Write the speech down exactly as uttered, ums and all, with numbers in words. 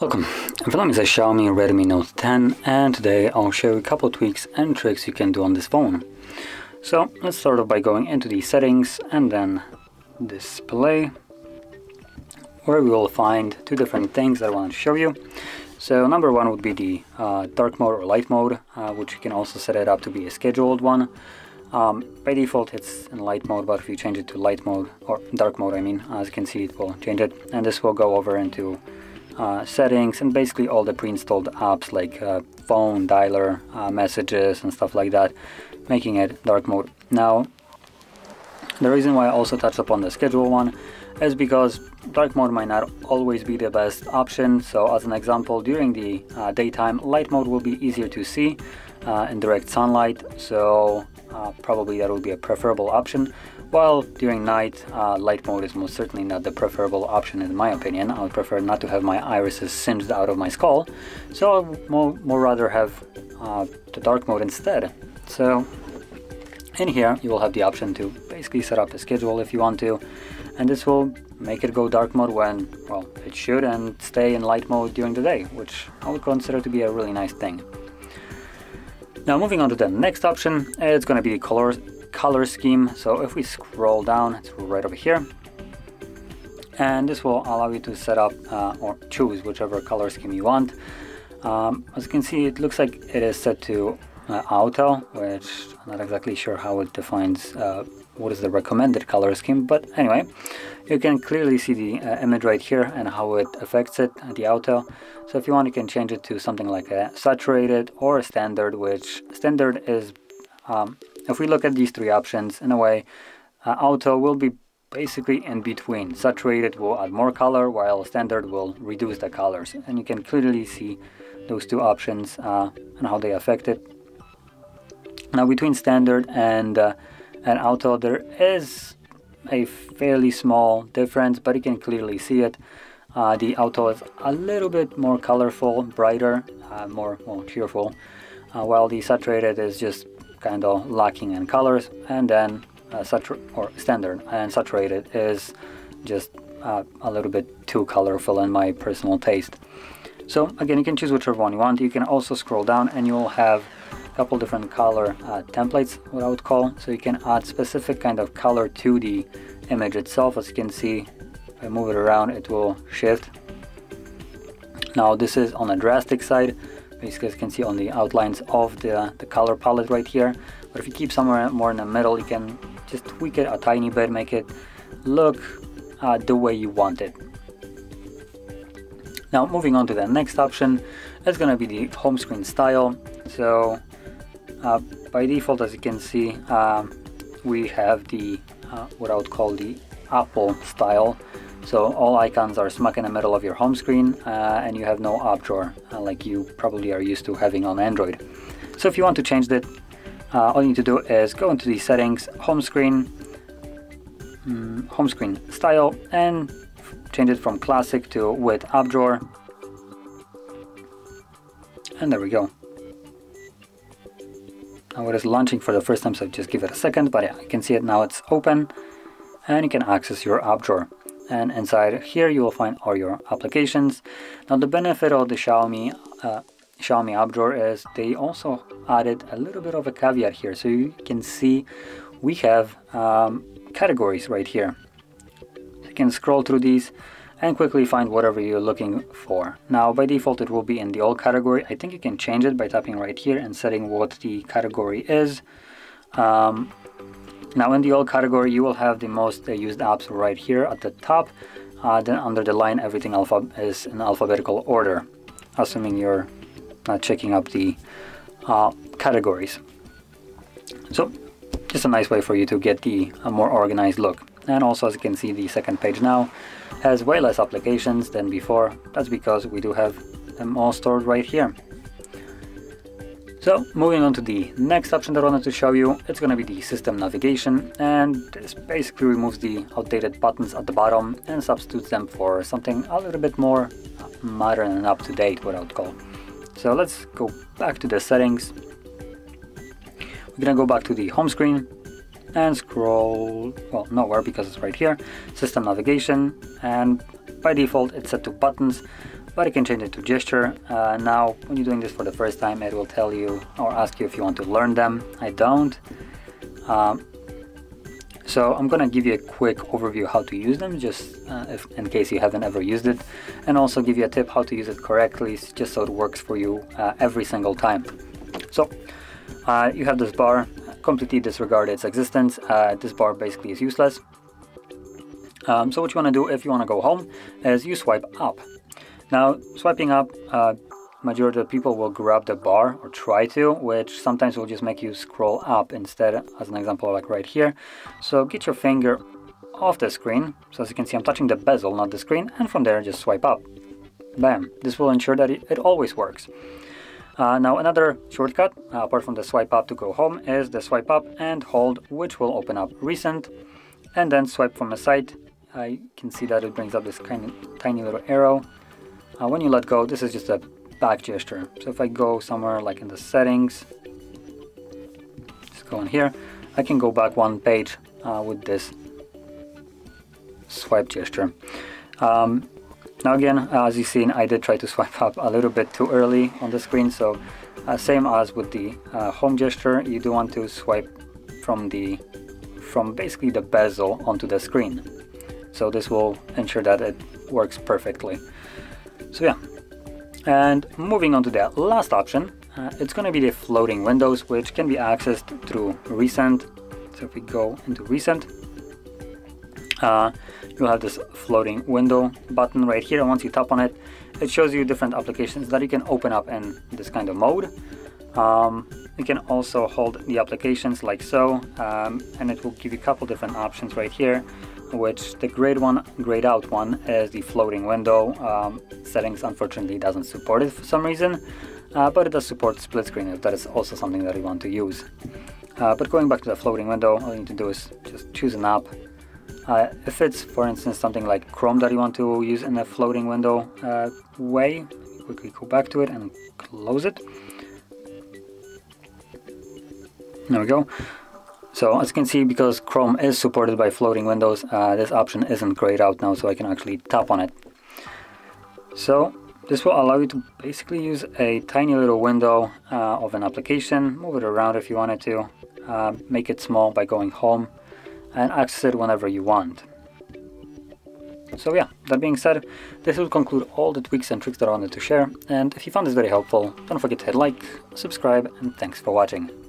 Welcome, my name is Xiaomi Redmi Note ten and today I'll show you a couple of tweaks and tricks you can do on this phone. So let's start off by going into the settings and then display, where we will find two different things that I want to show you. So number one would be the uh, dark mode or light mode, uh, which you can also set it up to be a scheduled one. Um, by default it's in light mode, but if you change it to light mode or dark mode, I mean, as you can see it will change it, and this will go over into Uh, settings and basically all the pre-installed apps like uh, phone, dialer, uh, messages and stuff like that, making it dark mode. Now the reason why I also touched upon the schedule one is because dark mode might not always be the best option. So as an example, during the uh, daytime, light mode will be easier to see uh, in direct sunlight, so uh, probably that would be a preferable option. While during night, uh, light mode is most certainly not the preferable option in my opinion. I would prefer not to have my irises singed out of my skull, so I would more, more rather have uh, the dark mode instead. So in here you will have the option to basically set up a schedule if you want to, and this will make it go dark mode when, well, it should, and stay in light mode during the day, which I would consider to be a really nice thing. Now moving on to the next option, it's going to be the colors. color scheme. So if we scroll down, it's right over here, and this will allow you to set up uh, or choose whichever color scheme you want. Um, as you can see, it looks like it is set to uh, auto, which I'm not exactly sure how it defines uh, what is the recommended color scheme, but anyway, you can clearly see the uh, image right here and how it affects it, the auto. So if you want, you can change it to something like a saturated or a standard, which standard is um, if we look at these three options, in a way, uh, auto will be basically in between. Saturated will add more color, while standard will reduce the colors. And you can clearly see those two options uh, and how they affect it. Now, between standard and, uh, and auto, there is a fairly small difference, but you can clearly see it. Uh, the auto is a little bit more colorful, brighter, uh, more, more cheerful, uh, while the saturated is just kind of lacking in colors, and then uh, satur or standard and saturated is just uh, a little bit too colorful in my personal taste. So again, you can choose whichever one you want. You can also scroll down and you'll have a couple different color uh, templates, what I would call, so you can add specific kind of color to the image itself. As you can see, if I move it around, it will shift. Now this is on the drastic side. Basically, as you can see on the outlines of the, the color palette right here, but if you keep somewhere more in the middle, you can just tweak it a tiny bit, make it look uh, the way you want it. Now moving on to the next option, it's going to be the home screen style. So uh, by default, as you can see, uh, we have the uh, what I would call the Apple style. So all icons are smack in the middle of your home screen, uh, and you have no up drawer uh, like you probably are used to having on Android. So if you want to change that, uh, all you need to do is go into the settings, home screen, um, home screen style, and change it from classic to with up drawer. And there we go. Now it is launching for the first time, so just give it a second, but yeah, you can see it now, it's open, and you can access your up drawer. And inside here you will find all your applications. Now the benefit of the Xiaomi uh, Xiaomi app drawer is they also added a little bit of a caveat here. So you can see we have um, categories right here. You can scroll through these and quickly find whatever you're looking for. Now by default it will be in the old category. I think you can change it by tapping right here and setting what the category is. Um, Now in the old category you will have the most used apps right here at the top, uh, then under the line everything alphab is in alphabetical order, assuming you're not checking up the uh, categories. So just a nice way for you to get the a more organized look. And also, as you can see, the second page now has way less applications than before. That's because we do have them all stored right here. So moving on to the next option that I wanted to show you, it's going to be the system navigation, and this basically removes the outdated buttons at the bottom and substitutes them for something a little bit more modern and up-to-date, what I would call. So let's go back to the settings. We're going to go back to the home screen, and scroll, well, nowhere because it's right here, system navigation, and by default it's set to buttons, but you can change it to gesture. Uh, now when you're doing this for the first time, it will tell you or ask you if you want to learn them. I don't. Um, so I'm gonna give you a quick overview how to use them, just uh, if, in case you haven't ever used it, and also give you a tip how to use it correctly, just so it works for you uh, every single time. So uh, you have this bar, completely disregard its existence. Uh, this bar basically is useless. Um, so what you want to do if you want to go home is you swipe up. Now swiping up, uh, majority of people will grab the bar or try to, which sometimes will just make you scroll up instead, as an example like right here. So get your finger off the screen. So as you can see, I'm touching the bezel, not the screen, and from there just swipe up. Bam! This will ensure that it, it always works. Uh, now another shortcut, uh, apart from the swipe up to go home, is the swipe up and hold, which will open up recent, and then swipe from a side. Uh, you can see that it brings up this kind of tiny little arrow. Uh, when you let go, this is just a back gesture. So if I go somewhere like in the settings, just go in here, I can go back one page uh, with this swipe gesture. Um, Now again, as you've seen, I did try to swipe up a little bit too early on the screen, so uh, same as with the uh, home gesture, you do want to swipe from the from basically the bezel onto the screen. So this will ensure that it works perfectly. So yeah, and moving on to the last option, uh, it's going to be the floating windows, which can be accessed through recent. So if we go into recent, Uh, you'll have this floating window button right here, and once you tap on it, it shows you different applications that you can open up in this kind of mode. Um, you can also hold the applications like so, um, and it will give you a couple different options right here, which the grayed one, grayed out one is the floating window. Um, settings unfortunately doesn't support it for some reason, uh, but it does support split screen if that is also something that you want to use. Uh, but going back to the floating window, all you need to do is just choose an app. Uh, if it's, for instance, something like Chrome that you want to use in a floating window uh, way, quickly go back to it and close it. There we go. So as you can see, because Chrome is supported by floating windows, uh, this option isn't grayed out now, so I can actually tap on it. So this will allow you to basically use a tiny little window uh, of an application, move it around if you wanted to, uh, make it small by going home, and access it whenever you want. So yeah, that being said, this will conclude all the tweaks and tricks that I wanted to share, and if you found this very helpful, don't forget to hit like, subscribe, and thanks for watching.